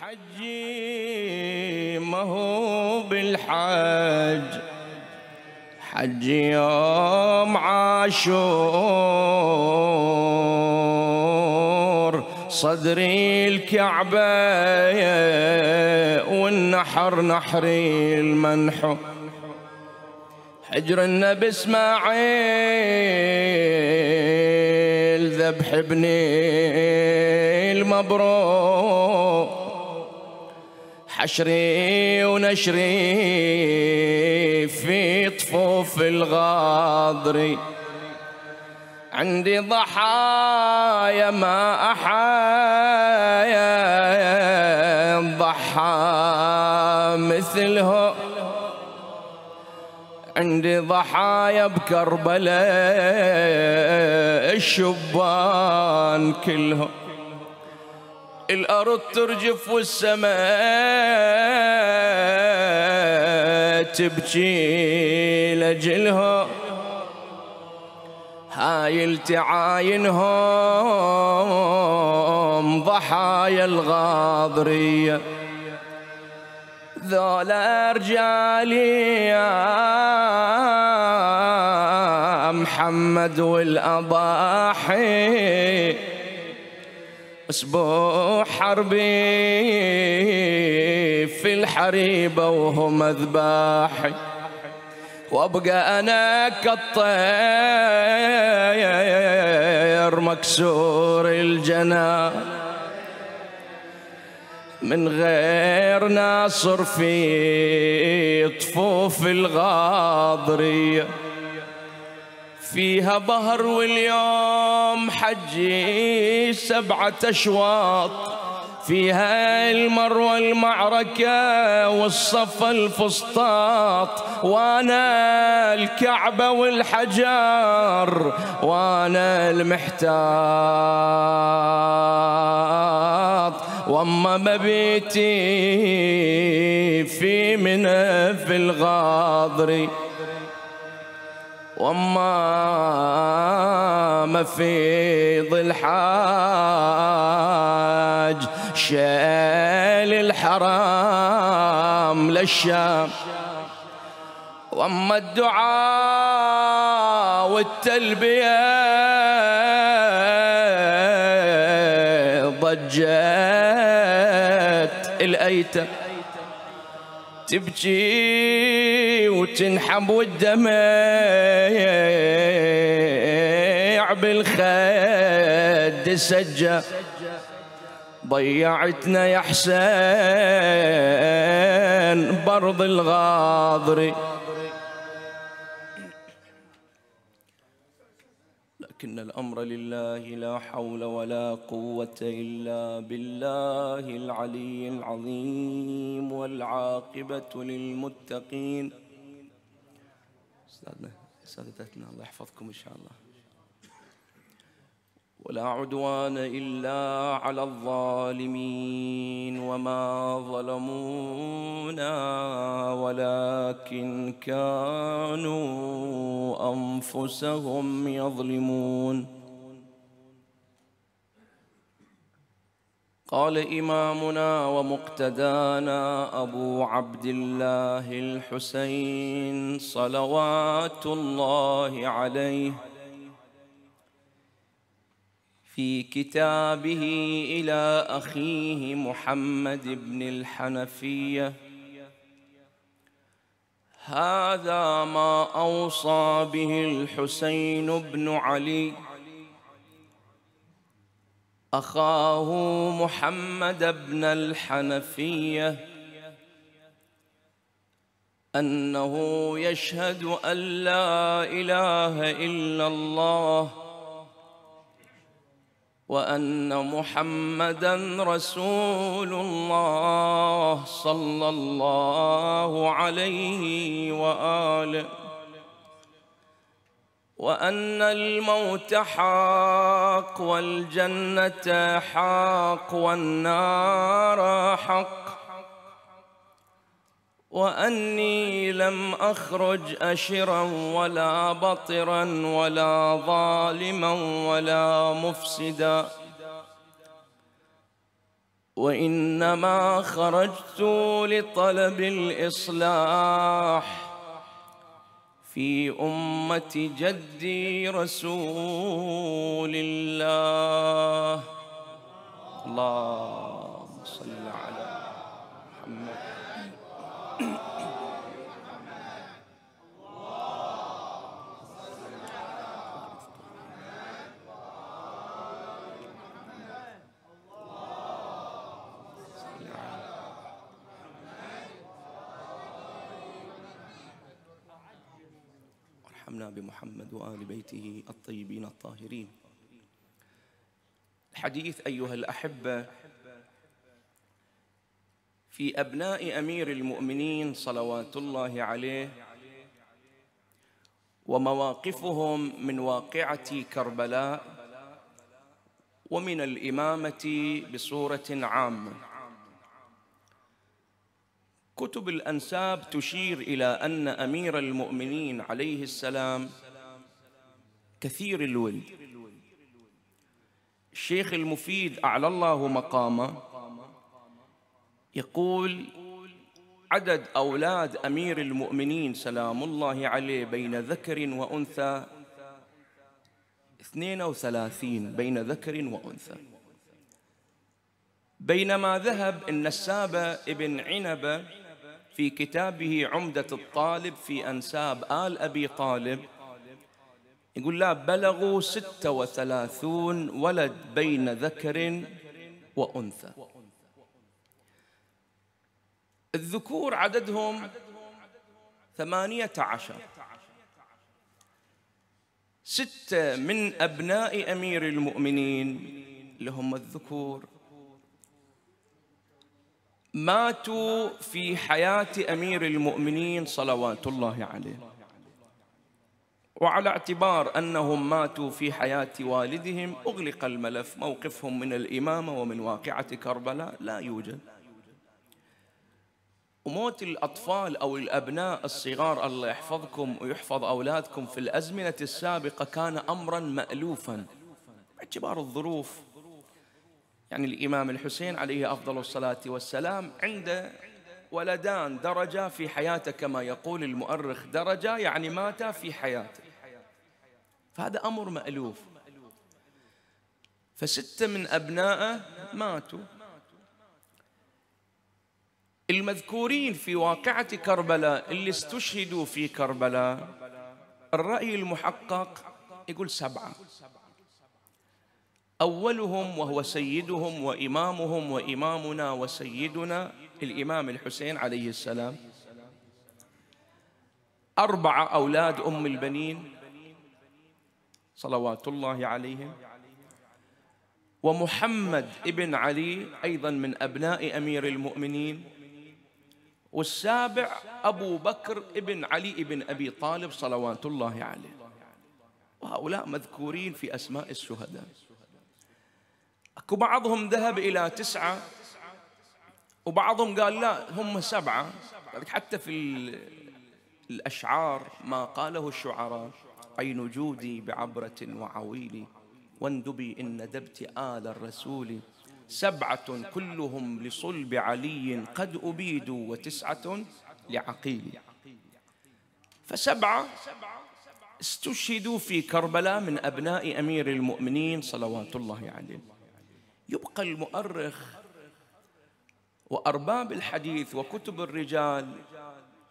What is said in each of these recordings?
حجي ما هو بالحج، حج يوم عاشور صدري الكعبة والنحر نحري المنحو حجر النبي اسماعيل ذبح ابني المبرور حشري ونشري في طفوف الغاضري عندي ضحايا ما أحايا ضحى مثله عندي ضحايا بكربلاء الشبان كلهم الأرض ترجف والسماء تبكي لأجلها هايل تعاينهم ضحايا الغاضرية ذولا رجالي يا محمد والأضاحي أسبوع حربي في الحريبة وهم أذباحي وأبقى أنا كالطير مكسور الجناح من غير ناصر في طفوف الغاضرية فيها بهر واليوم حجي 7 أشواط فيها المروة المعركة والصفا الفسطاط وانا الكعبة والحجار وانا المحتاط واما مبيتي في منى في الغاضري واما مفيض الحاج شال الحرام للشام واما الدعاء والتلبية ضجت الايتم تبكي وتنحب والدمع بالخد سجى ضيعتنا يا حسين برض الغاضري لكن الأمر لله لا حول ولا قوة إلا بالله العلي العظيم والعاقبة للمتقين. أستاذنا سادتنا الله يحفظكم إن شاء الله. ولا عدوان إلا على الظالمين وما ظلمونا ولكن كانوا أنفسهم يظلمون. قال إمامنا ومقتدانا أبو عبد الله الحسين صلوات الله عليه في كتابه إلى أخيه محمد بن الحنفية: هذا ما أوصى به الحسين بن علي أخاه محمد بن الحنفية، أنه يشهد أن لا إله إلا الله وأن محمدًا رسول الله صلى الله عليه وآله، وأن الموت حق والجنة حق والنار حق، وأني لم أخرج أشرا ولا بطرا ولا ظالما ولا مفسدا، وإنما خرجت لطلب الإصلاح في أمة جدي رسول الله. اللهم صل على محمد. ارحمنا بمحمد وآل بيته الطيبين الطاهرين. الحديث أيها الأحبة في أبناء أمير المؤمنين صلوات الله عليه ومواقفهم من واقعة كربلاء ومن الإمامة بصورة عامة. كتب الأنساب تشير إلى أن أمير المؤمنين عليه السلام كثير الولد. الشيخ المفيد أعلى الله مقامه يقول عدد أولاد أمير المؤمنين سلام الله عليه بين ذكر وأنثى 32 بين ذكر وأنثى، بينما ذهب النساب ابن عنبة في كتابه عمدة الطالب في أنساب آل أبي طالب يقول لا بلغوا 36 ولد بين ذكر وأنثى. الذكور عددهم 18، 6 من أبناء أمير المؤمنين اللي هم الذكور ماتوا في حياة أمير المؤمنين صلوات الله عليه، وعلى اعتبار أنهم ماتوا في حياة والدهم أغلق الملف. موقفهم من الإمامة ومن واقعة كربلاء لا يوجد. وموت الأطفال أو الأبناء الصغار الله يحفظكم ويحفظ أولادكم في الأزمنة السابقة كان أمراً مألوفاً باعتبار الظروف. يعني الإمام الحسين عليه أفضل الصلاة والسلام عنده ولدان، درجة في حياته كما يقول المؤرخ، درجة يعني مات في حياته، فهذا أمر مألوف. ف6 من أبنائه ماتوا. المذكورين في واقعة كربلاء اللي استشهدوا في كربلاء الرأي المحقق يقول 7، أولهم وهو سيدهم وإمامهم وإمامنا وسيدنا الإمام الحسين عليه السلام، 4 أولاد أم البنين صلوات الله عليهم، ومحمد ابن علي أيضا من أبناء أمير المؤمنين، والسابع أبو بكر ابن علي ابن أبي طالب صلوات الله عليه. وهؤلاء مذكورين في أسماء الشهداء. أكو بعضهم ذهب إلى 9، وبعضهم قال لا هم 7. حتى في الأشعار ما قاله الشعراء: عين جودي بعبرة وعويلي، واندبي إن ندبت آل الرسول، 7 كلهم لصلب علي قد أبيدوا، 9 لعقيل. ف7 استشهدوا في كربلاء من أبناء أمير المؤمنين صلوات الله عليه. يبقى المؤرخ وأرباب الحديث وكتب الرجال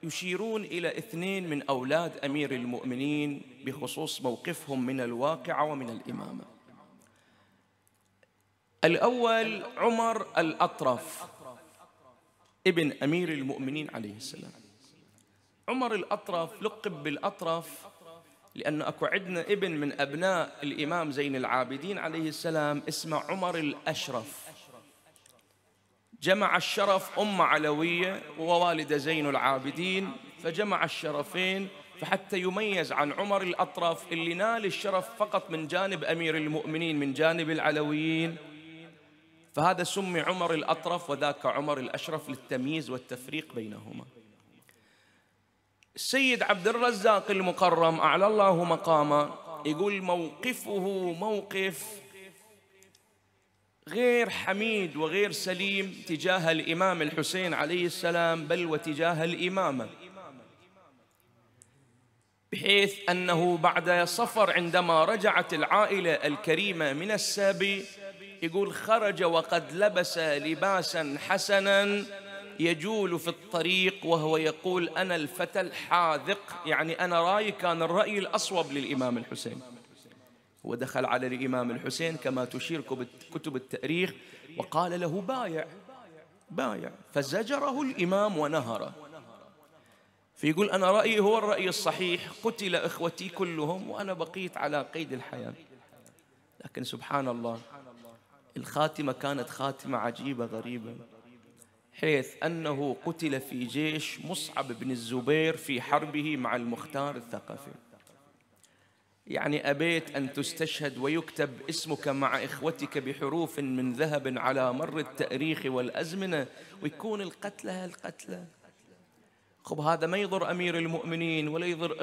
يشيرون إلى 2 من أولاد أمير المؤمنين بخصوص موقفهم من الواقعة ومن الإمامة. الأول عمر الأطرف ابن أمير المؤمنين عليه السلام. عمر الأطرف لقب بالأطرف لأن أكو عندنا ابن من أبناء الإمام زين العابدين عليه السلام اسمه عمر الأشرف، جمع الشرف أم علوية ووالدة زين العابدين فجمع الشرفين، فحتى يميز عن عمر الأطرف اللي نال الشرف فقط من جانب أمير المؤمنين من جانب العلويين، فهذا سمي عمر الأطرف وذاك عمر الأشرف للتمييز والتفريق بينهما. السيد عبد الرزاق المكرم أعلى الله مقامه يقول موقفه موقف غير حميد وغير سليم تجاه الإمام الحسين عليه السلام، بل وتجاه الإمامة، بحيث أنه بعد صفر عندما رجعت العائلة الكريمة من السبي يقول خرج وقد لبس لباسا حسنا يجول في الطريق وهو يقول أنا الفتى الحاذق، يعني أنا رأيي كان الرأي الأصوب للإمام الحسين. ودخل على الإمام الحسين كما تشير كتب التاريخ وقال له بايع، فزجره الإمام ونهره. فيقول أنا رأيي هو الرأي الصحيح، قتل إخوتي كلهم وأنا بقيت على قيد الحياة. لكن سبحان الله الخاتمة كانت خاتمة عجيبة غريبة، حيث أنه قتل في جيش مصعب بن الزبير في حربه مع المختار الثقفي. يعني أبيت أن تستشهد ويكتب اسمك مع إخوتك بحروف من ذهب على مر التاريخ والأزمنة، ويكون القتلى. خب هذا ما يضر أمير المؤمنين ولا يضر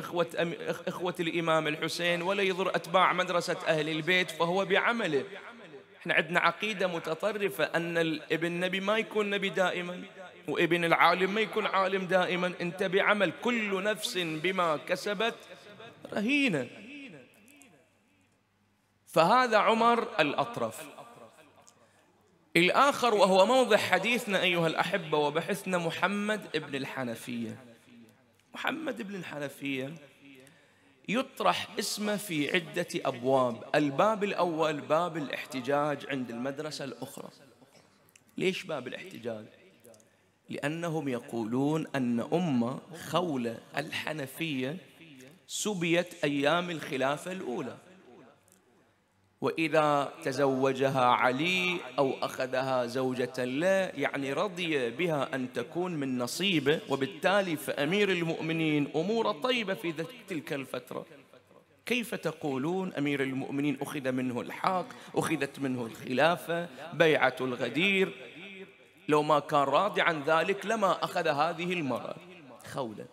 إخوة الإمام الحسين ولا يضر أتباع مدرسة أهل البيت، فهو بعمله. احنا عندنا عقيدة متطرفة أن ابن نبي ما يكون نبي دائما وابن العالم ما يكون عالم دائما، انت بعمل كل نفس بما كسبت رهينة. فهذا عمر الأطرف. الآخر وهو موضع حديثنا أيها الأحبة وبحثنا محمد بن الحنفية. محمد بن الحنفية يطرح اسمه في عدة أبواب. الباب الأول باب الاحتجاج عند المدرسة الأخرى. ليش باب الاحتجاج؟ لأنهم يقولون أن أمة خولة الحنفية سبيت أيام الخلافة الأولى، وإذا تزوجها علي أو أخذها زوجة له يعني رضي بها أن تكون من نصيبه، وبالتالي فأمير المؤمنين أمور طيبة في تلك الفترة. كيف تقولون أمير المؤمنين أخذ منه الحاق، أخذت منه الخلافة، بيعة الغدير، لو ما كان راضي عن ذلك لما أخذ هذه المرأة خولة؟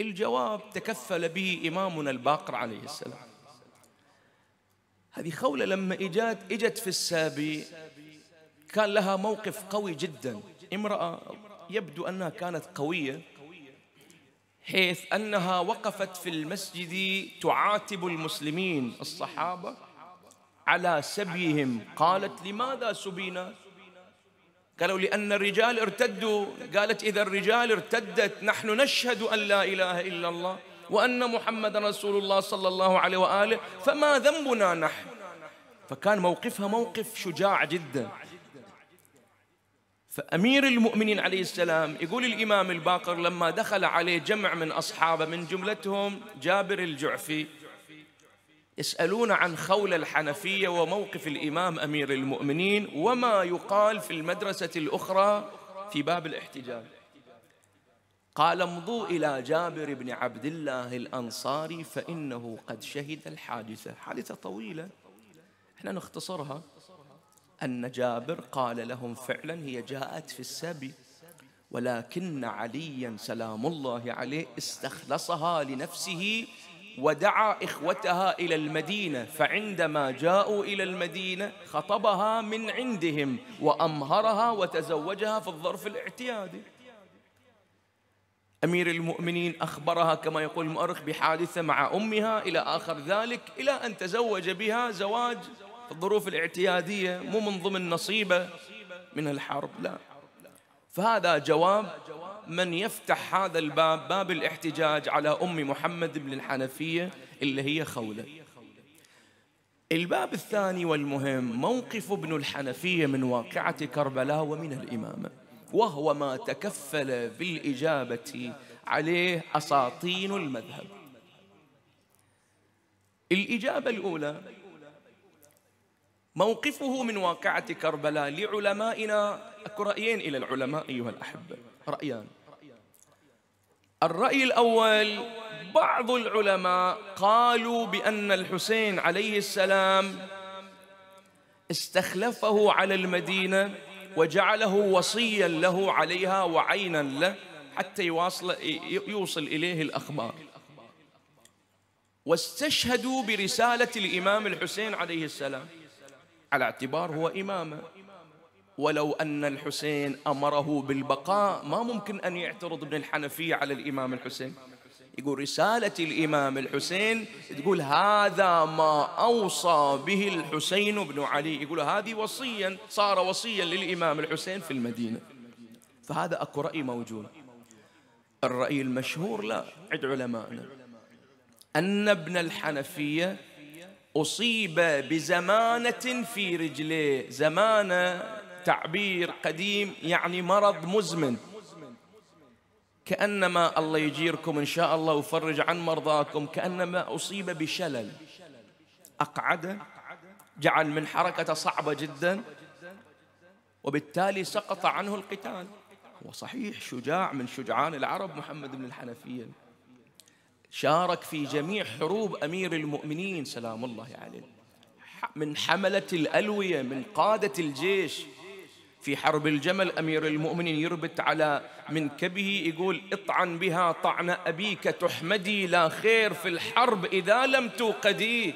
الجواب تكفل به إمامنا الباقر عليه السلام. هذه خولة لما إجت في السابي كان لها موقف قوي جدا، امرأة يبدو أنها كانت قوية، حيث أنها وقفت في المسجد تعاتب المسلمين الصحابة على سبيهم. قالت لماذا سبينا؟ قالوا لأن الرجال ارتدوا. قالت إذا الرجال ارتدت نحن نشهد أن لا إله إلا الله وأن محمد رسول الله صلى الله عليه وآله فما ذنبنا نحن. فكان موقفها موقف شجاع جدا. فأمير المؤمنين عليه السلام يقول الإمام الباقر لما دخل عليه جمع من أصحابه من جملتهم جابر الجعفي يسألون عن خولة الحنفية وموقف الإمام أمير المؤمنين وما يقال في المدرسة الأخرى في باب الاحتجاج. قال امضوا إلى جابر بن عبد الله الأنصاري فإنه قد شهد الحادثة. حادثة طويلة احنا نختصرها، أن جابر قال لهم فعلا هي جاءت في السبي، ولكن عليا سلام الله عليه استخلصها لنفسه ودعا إخوتها إلى المدينة، فعندما جاءوا إلى المدينة خطبها من عندهم وأمهرها وتزوجها في الظرف الاعتيادي. أمير المؤمنين أخبرها كما يقول المؤرخ بحادثة مع أمها إلى آخر ذلك، إلى أن تزوج بها زواج الظروف الاعتيادية، مو من ضمن نصيبة من الحرب، لا. فهذا جواب من يفتح هذا الباب، باب الاحتجاج على أم محمد بن الحنفية اللي هي خولة. الباب الثاني والمهم موقف ابن الحنفية من واقعة كربلاء ومن الإمامة، وهو ما تكفل بالإجابة عليه أساطين المذهب. الإجابة الأولى موقفه من واقعة كربلاء لعلمائنا، أكو رأيين إلى العلماء أيها الأحبة، رأيان. الرأي الأول بعض العلماء قالوا بأن الحسين عليه السلام استخلفه على المدينة وجعله وصيا له عليها وعينا له حتى يوصل إليه الأخبار، واستشهدوا برسالة الإمام الحسين عليه السلام على اعتبار هو إمامه، ولو أن الحسين أمره بالبقاء ما ممكن أن يعترض ابن الحنفية على الإمام الحسين. يقول رسالة الإمام الحسين تقول هذا ما أوصى به الحسين بن علي، يقول هذه وصيا، صار وصيا للإمام الحسين في المدينة. فهذا أكو رأي موجود. الرأي المشهور لا عند علمائنا أن ابن الحنفية أصيب بزمانة في رجليه. زمانة تعبير قديم يعني مرض مزمن، كأنما الله يجيركم إن شاء الله ويفرج عن مرضاكم، كأنما أصيب بشلل أقعد، جعل من حركة صعبة جدا، وبالتالي سقط عنه القتال. وصحيح شجاع من شجعان العرب محمد بن الحنفية، شارك في جميع حروب أمير المؤمنين سلام الله عليه، من حملة الألوية، من قادة الجيش. في حرب الجمل أمير المؤمنين يربط على منكبه يقول اطعن بها طعن أبيك تحمدي، لا خير في الحرب إذا لم توقدي.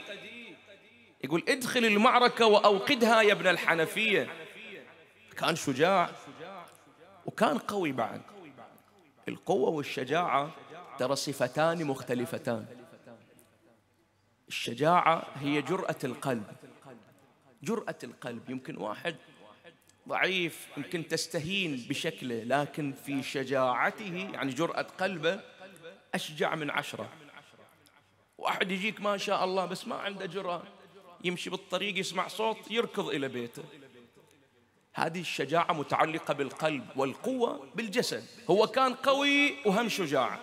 يقول ادخل المعركة وأوقدها يا ابن الحنفية. كان شجاع وكان قوي بعد. القوة والشجاعة ترى صفتان مختلفتان. الشجاعة هي جرأة القلب، جرأة القلب. يمكن واحد ضعيف يمكن تستهين بشكله، لكن في شجاعته يعني جرأة قلبه أشجع من 10. واحد يجيك ما شاء الله بس ما عنده جرأة، يمشي بالطريق يسمع صوت يركض إلى بيته. هذه الشجاعة متعلقة بالقلب، والقوة بالجسد. هو كان قوي وهم شجاع،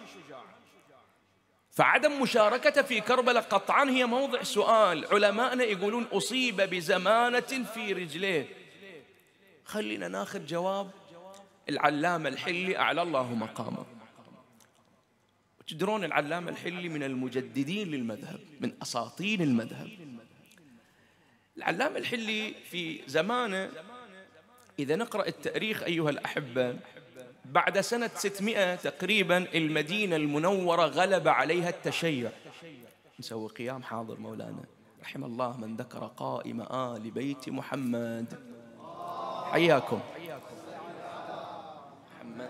فعدم مشاركته في كربلاء قطعا هي موضع سؤال. علمائنا يقولون أصيب بزمانة في رجليه. خلينا ناخذ جواب العلامة الحلي أعلى الله مقامه. تدرون العلامة الحلي من المجددين للمذهب، من أساطين المذهب. العلامة الحلي في زمانه إذا نقرأ التاريخ أيها الأحبة، بعد سنة 600 تقريباً المدينة المنورة غلب عليها التشيع. نسوي قيام حاضر مولانا رحم الله من ذكر قائم آل بيت محمد. حياكم محمد،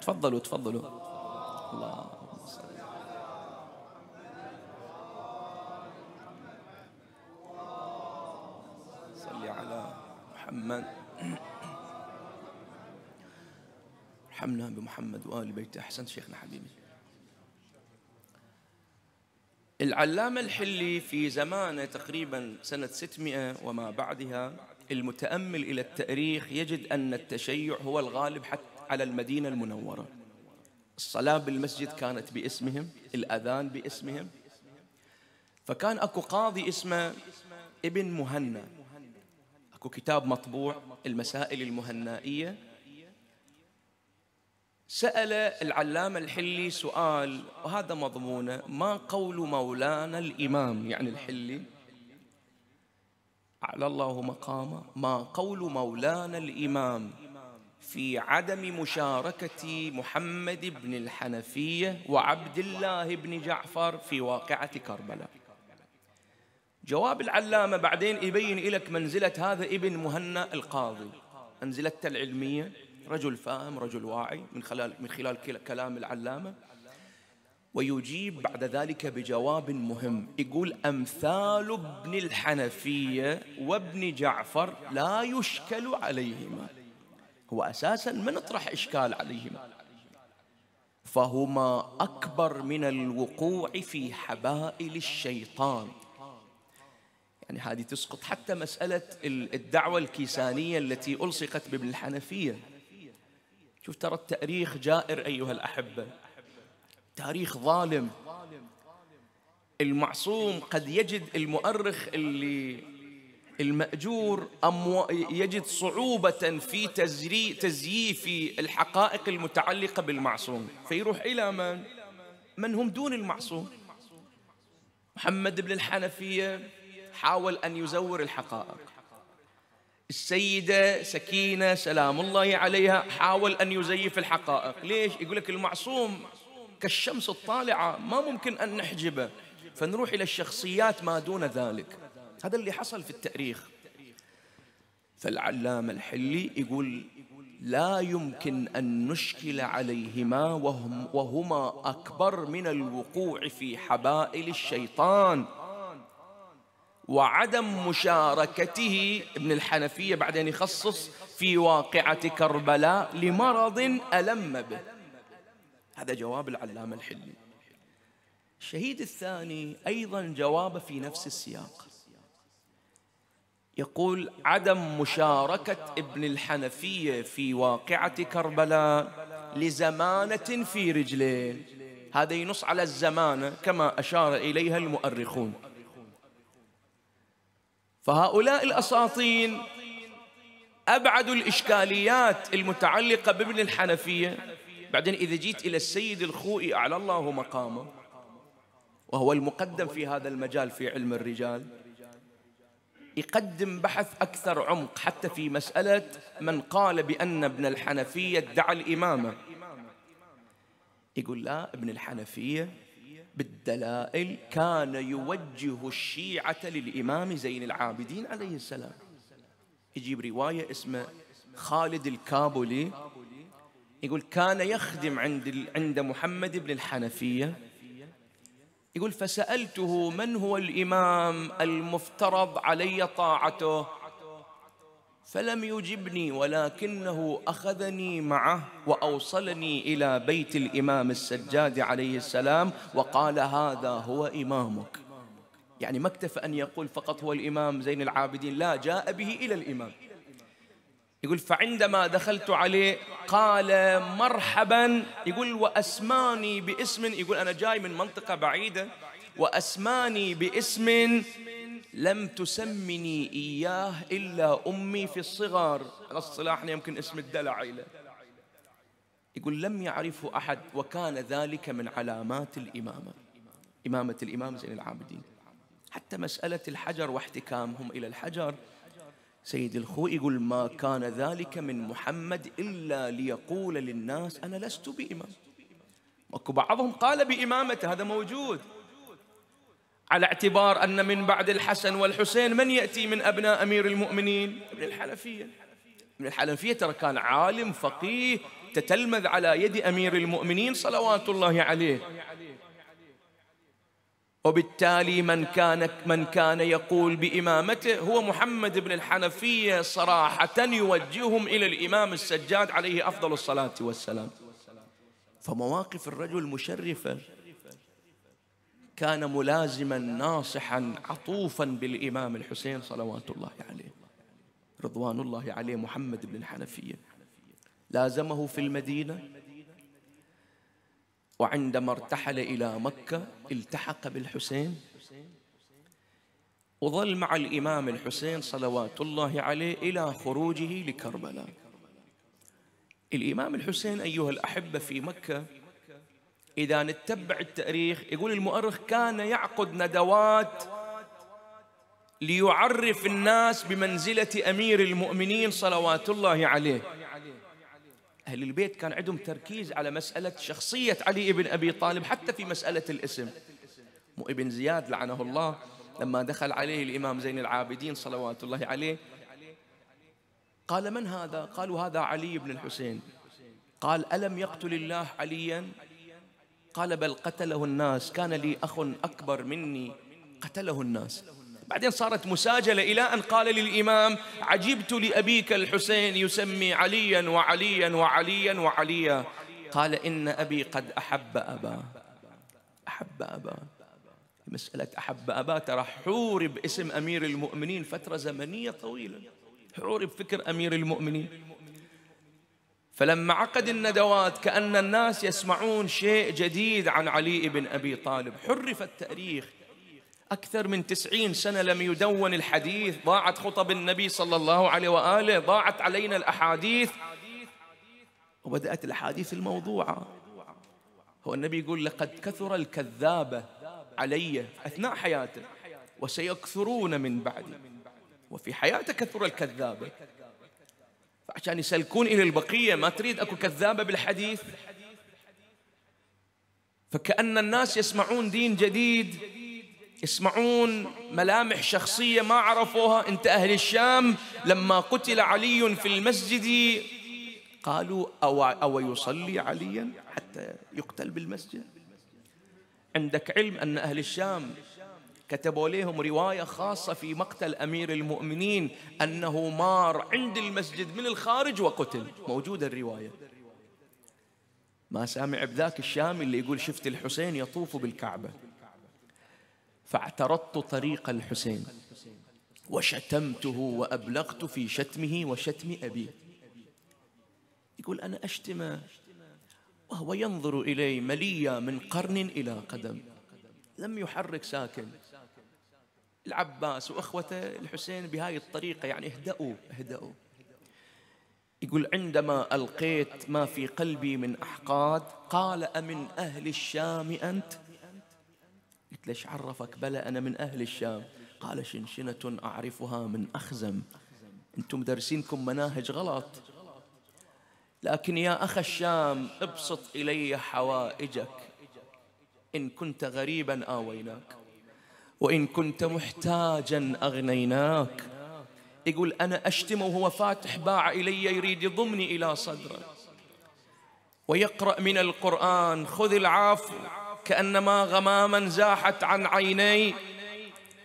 تفضلوا تفضلوا. الله صلي على محمد، ارحمنا بمحمد وآل بيته. أحسنت شيخنا حبيبي. العلامة الحلي في زمانه تقريباً سنة 600 وما بعدها، المتأمل إلى التاريخ يجد أن التشيع هو الغالب حتى على المدينة المنورة. الصلاة بالمسجد كانت باسمهم، الأذان باسمهم. فكان أكو قاضي اسمه ابن مهنا، أكو كتاب مطبوع المسائل المهنائية. سأل العلامة الحلي سؤال وهذا مضمونه، ما قول مولانا الإمام يعني الحلي أعلى الله مقامه، ما قول مولانا الإمام في عدم مشاركة محمد بن الحنفية وعبد الله بن جعفر في واقعة كربلاء؟ جواب العلامة بعدين يبين لك منزلة هذا ابن مهنا القاضي، منزلته العلمية، رجل فاهم، رجل واعي من خلال كلام العلامة. ويجيب بعد ذلك بجواب مهم، يقول أمثال ابن الحنفية وابن جعفر لا يشكل عليهما. هو أساساً ما نطرح إشكال عليهما، فهما أكبر من الوقوع في حبائل الشيطان. يعني هذه تسقط حتى مسألة الدعوة الكيسانية التي ألصقت بابن الحنفية. شوف ترى التاريخ جائر أيها الأحبة، تاريخ ظالم. المعصوم قد يجد المؤرخ اللي المأجور يجد صعوبة في تزييف الحقائق المتعلقة بالمعصوم، فيروح إلى من هم دون المعصوم. محمد بن الحنفية حاول أن يزور الحقائق، السيدة سكينة سلام الله عليها حاول أن يزيف الحقائق. ليش؟ يقول لك المعصوم كالشمس الطالعة ما ممكن أن نحجبه، فنروح إلى الشخصيات ما دون ذلك. هذا اللي حصل في التاريخ. فالعلامة الحلي يقول لا يمكن أن نشكل عليهما وهما أكبر من الوقوع في حبائل الشيطان وعدم مشاركته. ابن الحنفية بعدين يخصص في واقعة كربلاء لمرض ألم به. هذا جواب العلامة الحلي. الشهيد الثاني أيضا جوابه في نفس السياق، يقول عدم مشاركة ابن الحنفية في واقعة كربلاء لزمانة في رجلين. هذا ينص على الزمانة كما أشار إليها المؤرخون. فهؤلاء الأساطين أبعدوا الإشكاليات المتعلقة بابن الحنفية. بعدين إذا جيت إلى السيد الخوئي أعلى الله مقامه، وهو المقدم في هذا المجال في علم الرجال، يقدم بحث أكثر عمق حتى في مسألة من قال بأن ابن الحنفية ادعى الإمامة. يقول لا، ابن الحنفية بالدلائل كان يوجه الشيعة للإمام زين العابدين عليه السلام. يجيب رواية اسمه خالد الكابولي، يقول كان يخدم عند محمد بن الحنفية، يقول فسألته من هو الإمام المفترض علي طاعته فلم يجبني، ولكنه أخذني معه وأوصلني إلى بيت الإمام السجاد عليه السلام وقال هذا هو إمامك. يعني ما اكتفى أن يقول فقط هو الإمام زين العابدين، لا، جاء به إلى الإمام. يقول فعندما دخلت عليه قال مرحبا، يقول وأسماني باسم، يقول أنا جاي من منطقة بعيدة، وأسماني باسم لم تسمني إياه إلا أمي في الصغار. على الصلاح يمكن اسم الدلع له. يقول لم يعرفه أحد، وكان ذلك من علامات الإمامة، إمامة الإمام زين العابدين. حتى مسألة الحجر واحتكامهم إلى الحجر، سيد الخوئي يقول ما كان ذلك من محمد إلا ليقول للناس أنا لست بإمام. ماكو بعضهم قال بإمامته، هذا موجود، على اعتبار أن من بعد الحسن والحسين من يأتي من أبناء أمير المؤمنين؟ ابن الحنفية. ابن الحنفية ترى كان عالم فقيه تتلمذ على يد أمير المؤمنين صلوات الله عليه. وبالتالي من كان يقول بإمامته هو محمد بن الحنفية صراحة، يوجههم إلى الإمام السجاد عليه أفضل الصلاة والسلام. فمواقف الرجل مشرفة، كان ملازما ناصحا عطوفا بالإمام الحسين صلوات الله عليه رضوان الله عليه. محمد بن الحنفية لازمه في المدينة، وعندما ارتحل إلى مكة التحق بالحسين وظل مع الإمام الحسين صلوات الله عليه إلى خروجه لكربلاء. الإمام الحسين أيها الأحبة في مكة، إذا نتبع التاريخ، يقول المؤرخ كان يعقد ندوات ليعرف الناس بمنزلة أمير المؤمنين صلوات الله عليه. أهل البيت كان عندهم تركيز على مسألة شخصية علي بن أبي طالب حتى في مسألة الاسم. مو ابن زياد لعنه الله لما دخل عليه الإمام زين العابدين صلوات الله عليه قال من هذا؟ قالوا هذا علي بن الحسين. قال ألم يقتل الله عليا؟ قال بل قتله الناس، كان لي أخ أكبر مني قتله الناس. بعدين صارت مساجلة إلى أن قال للإمام عجبت لأبيك الحسين يسمي عليا وعليا وعليا وعليا. قال إن أبي قد أحب أباه. أحب أباه، مسألة أحب أباه ترى حورب اسم أمير المؤمنين فترة زمنية طويلة، حورب فكر أمير المؤمنين. فلما عقد الندوات كأن الناس يسمعون شيء جديد عن علي بن أبي طالب. حرف التاريخ، أكثر من 90 سنة لم يدون الحديث، ضاعت خطب النبي صلى الله عليه وآله، ضاعت علينا الأحاديث، وبدأت الأحاديث الموضوعة. هو النبي يقول لقد كثر الكذابة علي أثناء حياته وسيكثرون من بعدي، وفي حياته كثر الكذابة، فعشان يسلكون إلى البقية ما تريد أكو كذابة بالحديث. فكأن الناس يسمعون دين جديد يسمعون ملامح شخصية ما عرفوها. أنت أهل الشام لما قتل علي في المسجد قالوا أو يصلي عليا حتى يقتل بالمسجد؟ عندك علم أن أهل الشام كتبوا لهم رواية خاصة في مقتل أمير المؤمنين أنه مار عند المسجد من الخارج وقتل، موجودة الرواية. ما سامع بذاك الشامي اللي يقول شفت الحسين يطوف بالكعبة فاعترضت طريق الحسين وشتمته وأبلغت في شتمه وشتم أبيه. يقول أنا أشتمه وهو ينظر إلي مليا من قرن إلى قدم، لم يحرك ساكن. العباس وأخوته الحسين بهاي الطريقة يعني اهدأوا اهدأوا. يقول عندما ألقيت ما في قلبي من أحقاد قال أمن أهل الشام أنت؟ قلت ليش عرفك؟ بلى أنا من أهل الشام. قال شنشنة أعرفها من أخزم. أنتم دارسينكم مناهج غلط. لكن يا أخ الشام ابسط إلي حوائجك، إن كنت غريبا آويناك وإن كنت محتاجا أغنيناك. يقول أنا أشتم وهو فاتح باع إلي يريد يضمني إلى صدره ويقرأ من القرآن خذ العفو كأنما غماما زاحت عن عيني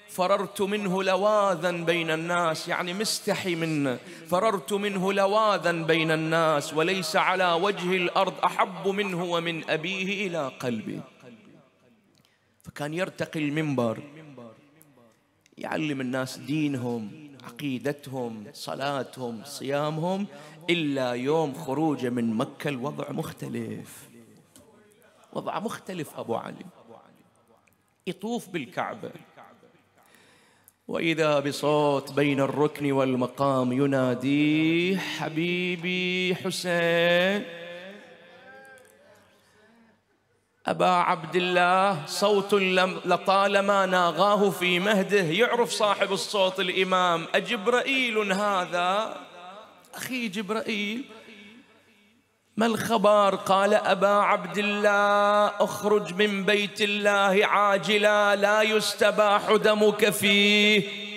فررت منه لواذا بين الناس، يعني مستحي منه، فررت منه لواذا بين الناس وليس على وجه الأرض أحب منه ومن أبيه إلى قلبي. فكان يرتقي المنبر يعلم الناس دينهم عقيدتهم صلاتهم صيامهم، إلا يوم خروجه من مكة الوضع مختلف، وضع مختلف. أبو علي يطوف بالكعبة وإذا بصوت بين الركن والمقام يناديه حبيبي حسين أبا عبد الله. صوت لطالما ناغاه في مهده، يعرف صاحب الصوت الإمام أجبرائيل هذا؟ أخي جبرائيل ما الخبر؟ قال أبا عبد الله أخرج من بيت الله عاجلا لا يستباح دمك فيه.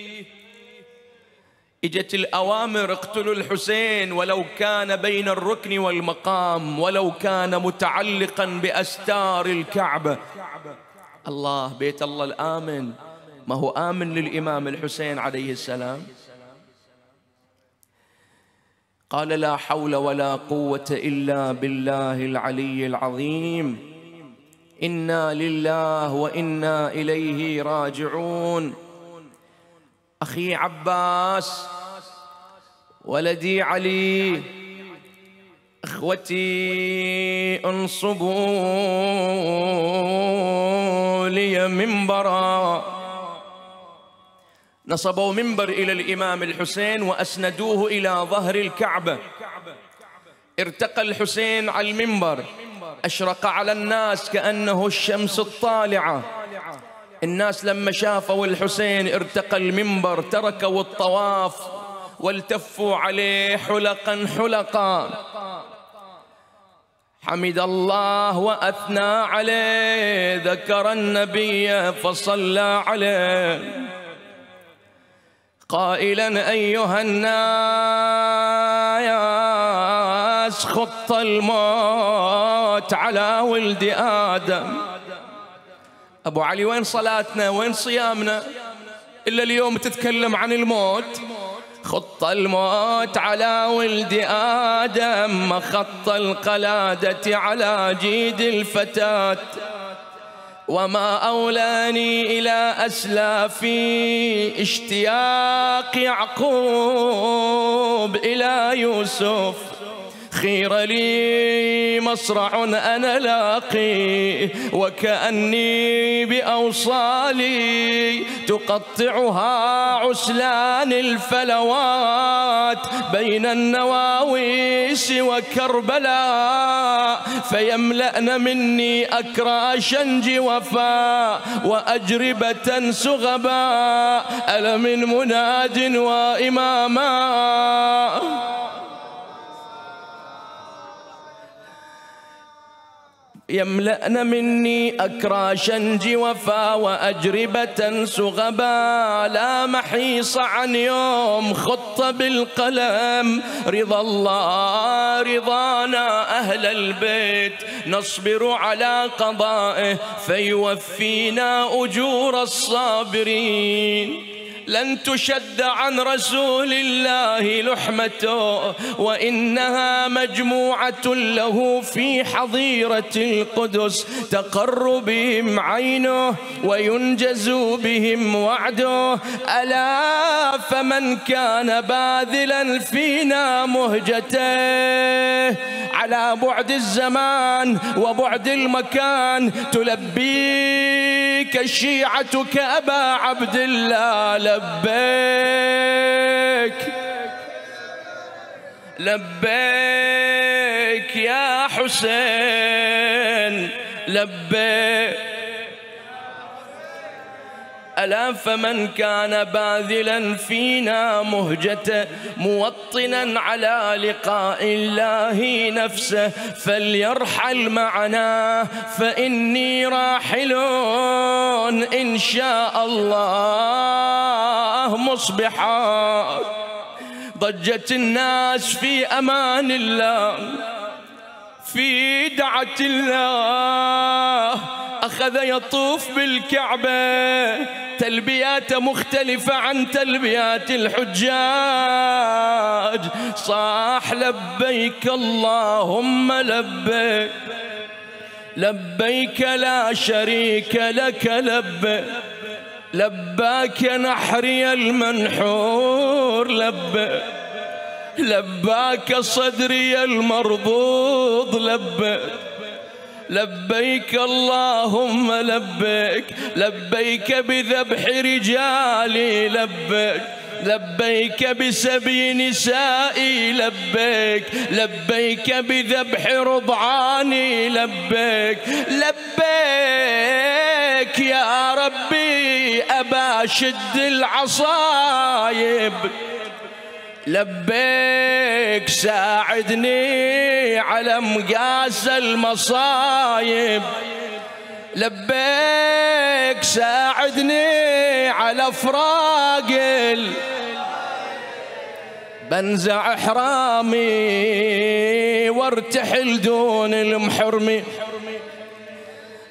إجت الأوامر اقتلوا الحسين ولو كان بين الركن والمقام ولو كان متعلقا بأستار الكعبة. الله بيت الله الآمن ما هو آمن للإمام الحسين عليه السلام. قال لا حول ولا قوة إلا بالله العلي العظيم إنا لله وإنا إليه راجعون. أخي عباس ولدي علي أخوتي انصبوا لي منبرا. نصبوا منبر إلى الإمام الحسين وأسندوه إلى ظهر الكعبة. ارتقى الحسين على المنبر، أشرق على الناس كأنه الشمس الطالعة. الناس لما شافوا الحسين ارتقى المنبر تركوا الطواف والتفوا عليه حلقا حلقا. حمد الله وأثنى عليه ذكر النبي فصلى عليه قائلا أيها الناس خط الموت على ولد آدم. أبو علي وين صلاتنا وين صيامنا؟ إلا اليوم تتكلم عن الموت. خط الموت على ولد آدم خط القلادة على جيد الفتاة وما أولاني إلى أسلافي اشتياق يعقوب إلى يوسف خير لي مصرع أنا لاقيه وكأني بأوصالي تقطعها عسلان الفلوات بين النواويس وكربلاء فيملأن مني أكراشا جوفا وأجربة سغبا ألا من مناد وإماما. يملأن مني أكراشا جوفا وأجربة سغبا، لا محيص عن يوم خط بالقلم. رضا الله رضانا أهل البيت، نصبر على قضائه فيوفينا أجور الصابرين. لن تشد عن رسول الله لحمته، وإنها مجموعة له في حظيرة القدس، تقر بهم عينه وينجز بهم وعده. ألا فمن كان باذلا فينا مهجته على بعد الزمان وبعد المكان، تلبيك الشيعتك أبا عبد الله. لبيك لبيك يا حسين لبيك. ألا فمن كان باذلا فينا مهجته، موطنا على لقاء الله نفسه، فليرحل معنا فإني راحل إن شاء الله مصبحا. ضجت الناس في أمان الله، في دعة الله، أخذ يطوف بالكعبة، تلبيات مختلفة عن تلبيات الحجاج. صاح لبيك اللهم لبيك، لبيك لا شريك لك لبيك، لباك نحري المنحور لبيك، لباك صدري المربوض لبيك، لبيك اللهم لبيك، لبيك بذبح رجالي لبيك، لبيك بسبي نسائي لبيك، لبيك بذبح رضعاني لبيك. لبيك يا ربي أبا شد العصايب، لبيك ساعدني على مقاس المصايب، لبيك ساعدني على فراقل، بنزع إحرامي وارتحل دون المحرمي.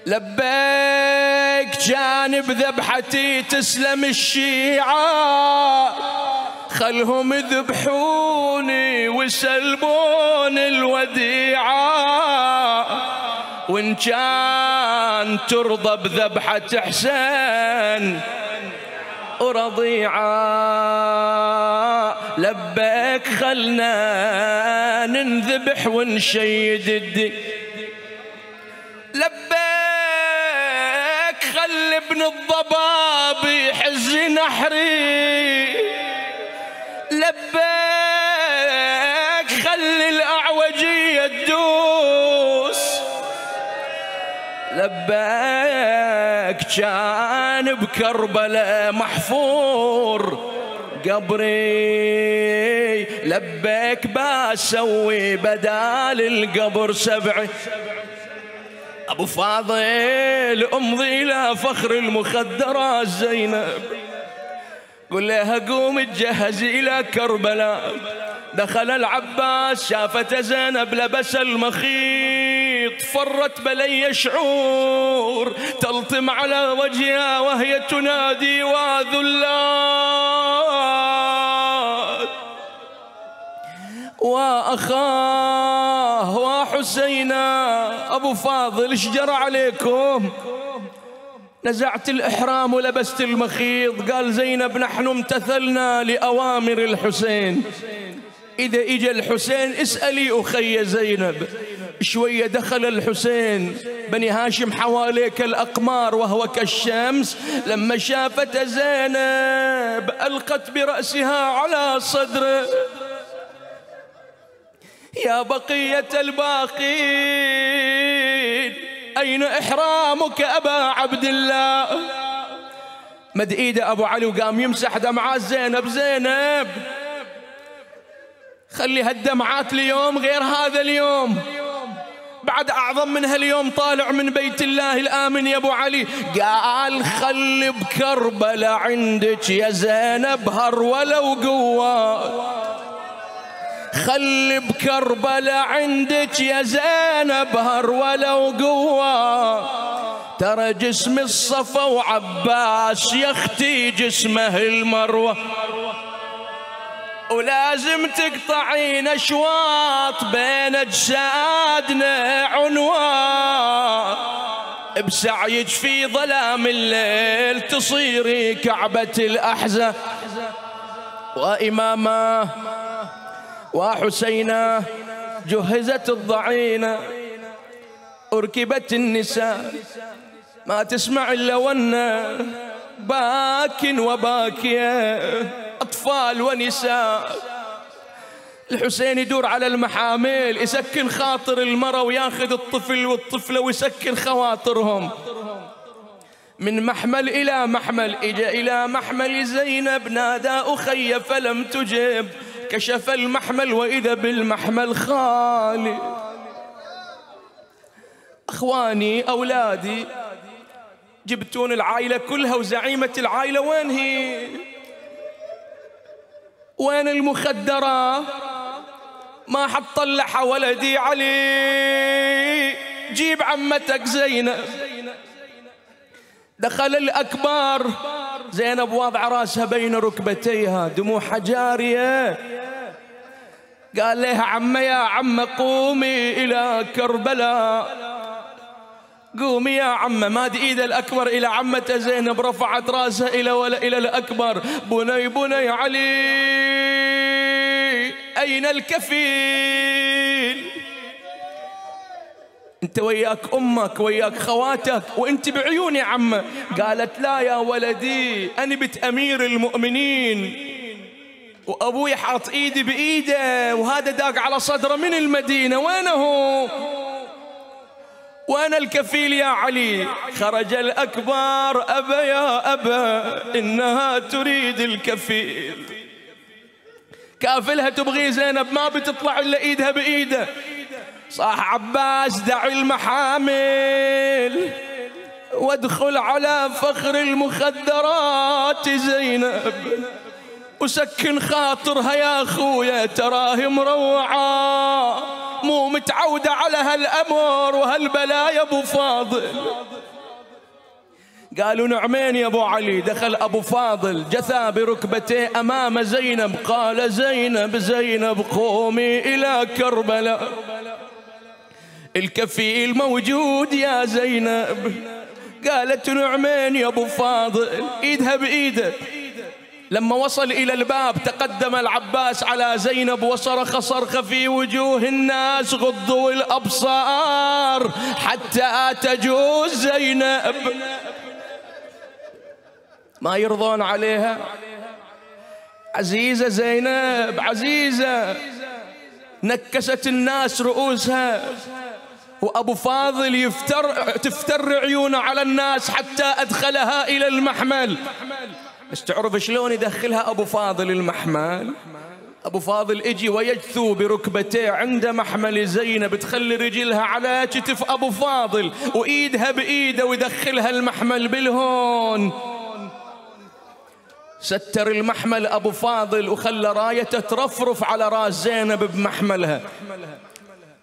لبيك جانب ذبحتي تسلم الشيعة، خلهم ذبحوني وسلبون الوديعة، وإن كان ترضى بذبحة حسين ورضيعة. لبيك خلنا ننذبح ونشيد الدي، لبيك خل ابن الضباب يحز نحري، لبيك خلي الأعوجية تدوس، لبيك كان بكربلاء محفور قبري، لبيك بسوي بدال القبر سبعي. أبو فاضل أمضي إلى فخر المخدرات زينب، قل لها قوم اتجهز إلى كربلاء. دخل العباس شافت زينب لبس المخيط، فرت بلي شعور تلطم على وجهها وهي تنادي وذلات وأخاه وحسينا. أبو فاضل شجر عليكم، نزعت الإحرام ولبست المخيط. قال زينب نحن امتثلنا لأوامر الحسين، إذا إجا الحسين اسألي أخي زينب. شوية دخل الحسين، بني هاشم حواليك الأقمار وهو كالشمس. لما شافت زينب ألقت برأسها على صدره، يا بقية الباقين أين إحرامك أبا عبد الله؟ مد إيده أبو علي وقام يمسح دمعات زينب. زينب خلي هالدمعات ليوم غير هذا اليوم، بعد أعظم من هاليوم طالع من بيت الله الآمن يا أبو علي، قال خلي بكربلة عندك يا زينب هرولة وقوات، خلي بكربلة عندك يا زينب هرولة وقوة، ترى جسم الصفا وعباس يا اختي جسمه المروة، ولازم تقطعين اشواط بين اجسادنا عنوان، بسعيك في ظلام الليل تصيري كعبة الأحزان، وإماما وحسينا جهزت الضعينة وركبت النساء، ما تسمع إلا ونا باكٍ وباكية أطفال ونساء. الحسين يدور على المحامل يسكن خاطر المرأة وياخذ الطفل والطفلة ويسكن خواطرهم، من محمل إلى محمل. إجا إلى محمل زينب نادى أخي فلم تجب، كشف المحمل وإذا بالمحمل خالي. أخواني أولادي جبتون العائلة كلها، وزعيمة العائلة وين هي؟ وين المخدرة؟ ما حتطلعها ولدي علي، جيب عمتك زينب. دخل الأكبر، زينب واضعة راسها بين ركبتيها دموعها جارية، قال لها عمّا يا عمّا قومي إلى كربلاء، قومي يا عمّا. ماد إيده الأكبر إلى عمّته زينب، رفعت راسها إلى الأكبر، بني بني علي أين الكفيل؟ انت وياك امك وياك خواتك وانت بعيوني عمه. قالت لا يا ولدي، انا بنت امير المؤمنين وابوي حاط ايدي بايده، وهذا داق على صدره من المدينه، وين هو؟ وانا الكفيل يا علي. خرج الاكبر، ابا يا ابا انها تريد الكفيل. كافلها تبغي زينب، ما بتطلع الا ايدها بايده. صاح عباس دع المحامل وادخل على فخر المخدرات زينب وسكن خاطرها يا خويا، تراهي مروعة مو متعودة على هالأمر وهالبلا يا أبو فاضل. قالوا نعمين يا أبو علي. دخل أبو فاضل جثى بركبتيه أمام زينب، قال زينب زينب قومي إلى كربلاء، الكفيل موجود يا زينب. قالت نعمين يا أبو فاضل، إيدها بإيده. لما وصل إلى الباب تقدم العباس على زينب وصرخ صرخ في وجوه الناس، غضوا الأبصار حتى تجوز زينب. ما يرضون عليها، عزيزة زينب عزيزة، نكست الناس رؤوسها، وأبو فاضل تفتر عيونه على الناس حتى أدخلها إلى المحمل. بس تعرف شلون يدخلها أبو فاضل المحمل؟ أبو فاضل إجي ويجثو بركبتيه عند محمل زينب، تخلي رجلها على كتف أبو فاضل وإيدها بإيده، ويدخلها المحمل بالهون. ستر المحمل أبو فاضل وخلى رايته ترفرف على راس زينب بمحملها،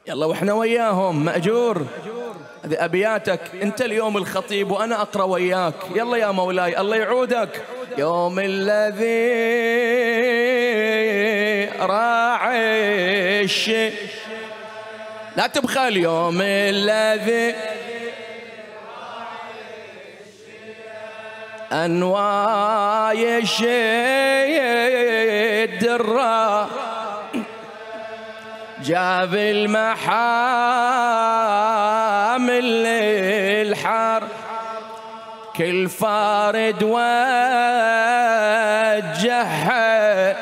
يلا وإحنا وياهم مأجور. هذه أبياتك أنت اليوم الخطيب وأنا أقرأ وياك، يلا يا مولاي الله يعودك. يوم الذي راعي الشيء، لا تبخل، يوم الذي أنواي الشيء درا، جاب المحامل للحر، كل فارد وجهه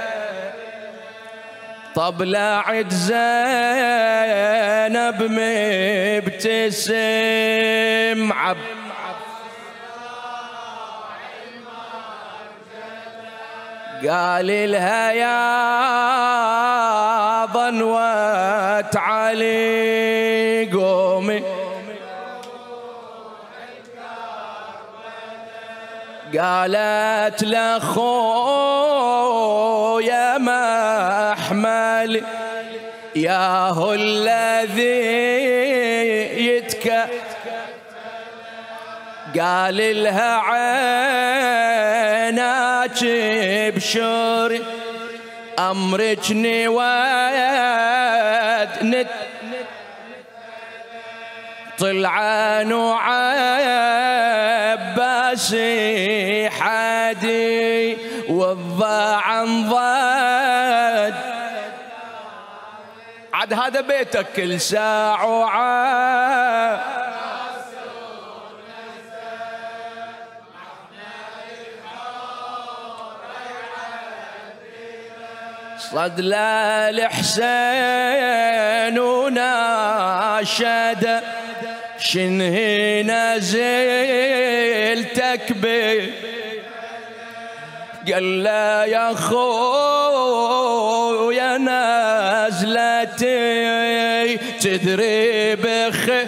طبلعت زينب مبتسم عب، قال لها يا ضنوة صلوات علي قومي قالت لأخويا محمل يا هو الذي يتكفل قال لها عيناك بشوري أمرك نواد نت طلع وعباسي حادي والضاع انضاد عد هذا بيتك كل ساعة وعاد صد للحسين وناشد شنهي نزلتك به قال لا يا خويا نازلتي تدري بخير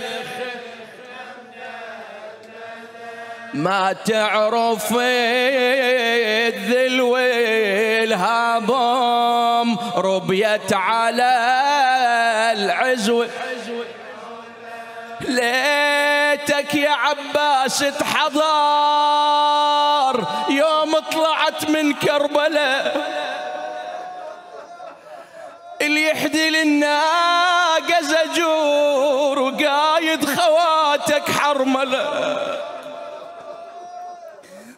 ما تعرف الذل والهضم ربيت على العزو ليتك يا عباس تحضر يوم طلعت من كربلاء اللي يحدي للناقة زجور وقايد خواتك حرملة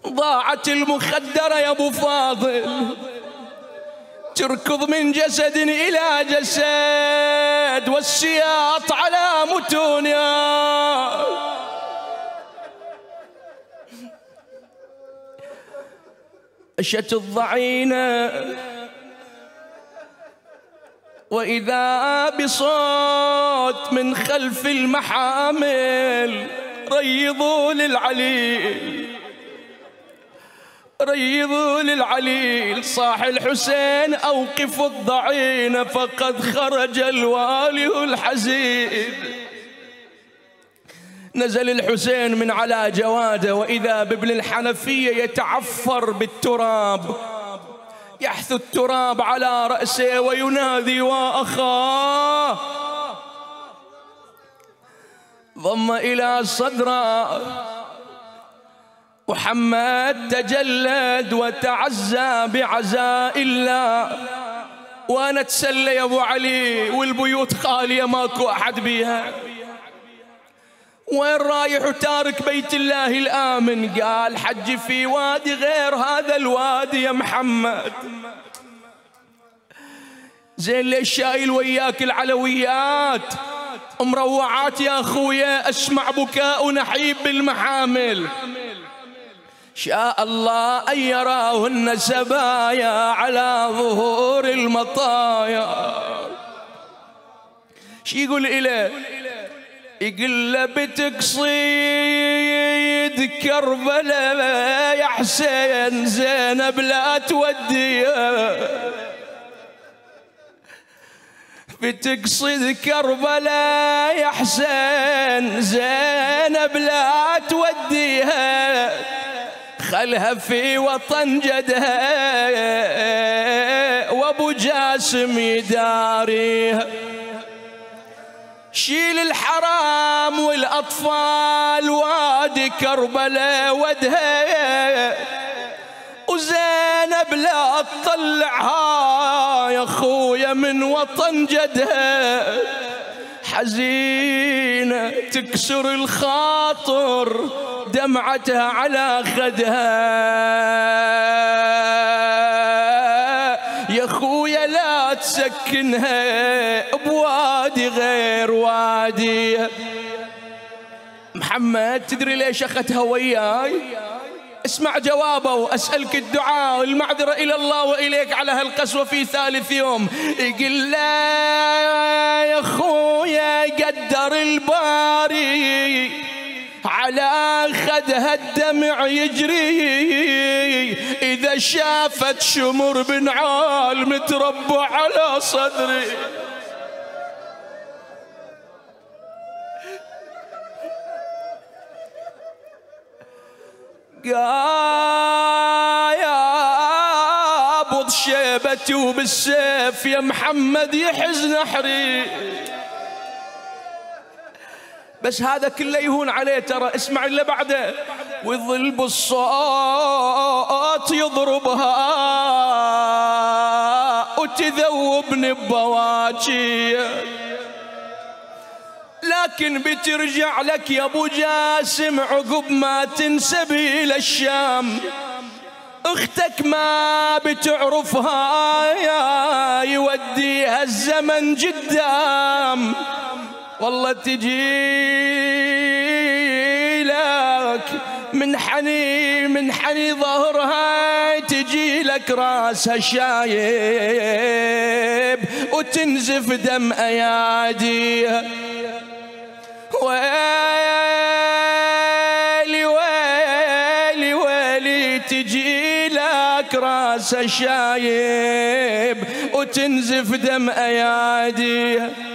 ضاعت المخدرة يا أبو فاضل تركض من جسد إلى جسد والسياط على متونها أشت الضعينة وإذا بصوت من خلف المحامل ريضوا للعليل ريضوا للعليل صاح الحسين أوقف الضعينة فقد خرج الوالي الحزين نزل الحسين من على جواده وإذا بابن الحنفية يتعفر بالتراب يحث التراب على رأسه وينادي وأخاه ضم إلى صدره محمد تجلد وتعزى بعزاء الله وانا اتسلى يا ابو علي والبيوت خاليه ماكو احد بيها وين رايح وتارك بيت الله الامن قال حجي في وادي غير هذا الوادي يا محمد زين ليش شايل وياك العلويات مروعات يا اخويا اسمع بكاء ونحيب بالمحامل شاء الله أن يراهن سبايا على ظهور المطايا شي يقول إليه يقول له بتك صيد كربلاء يا حسين زينب لا توديها بتك صيد كربلاء يا حسين زينب لا توديها خلها في وطن جدها وابو جاسم يداريها شيل الحرام والاطفال وادي كربلاء ودها وزينب لا تطلعها يا اخويا من وطن جدها حزينة تكسر الخاطر دمعتها على خدها يا خويا لا تسكنها بوادي غير وادي محمد تدري ليش اخذتها وياي اسمع جوابه واسألك الدعاء والمعذرة إلى الله وإليك على هالقسوة في ثالث يوم يقول لا يا خويا قدر الباري على خدها الدمع يجري إذا شافت شمر بن عال متربع على صدري يا ابض شيبتي وبالسيف يا محمد يحزن حري. بس هذا كله يهون عليه ترى، اسمع اللي بعده. ويظل بالصوت يضربها وتذوبني ببواجيه، لكن بترجع لك يا ابو جاسم عقب ما تنسب الى الشام. اختك ما بتعرفها يا يوديها الزمن قدام، والله تجي لك من حني ظهرها تجي لك راسها شايب وتنزف دم اياديها. ويلي ويلي ويلي تجي لك راسها شايب وتنزف دم اياديها.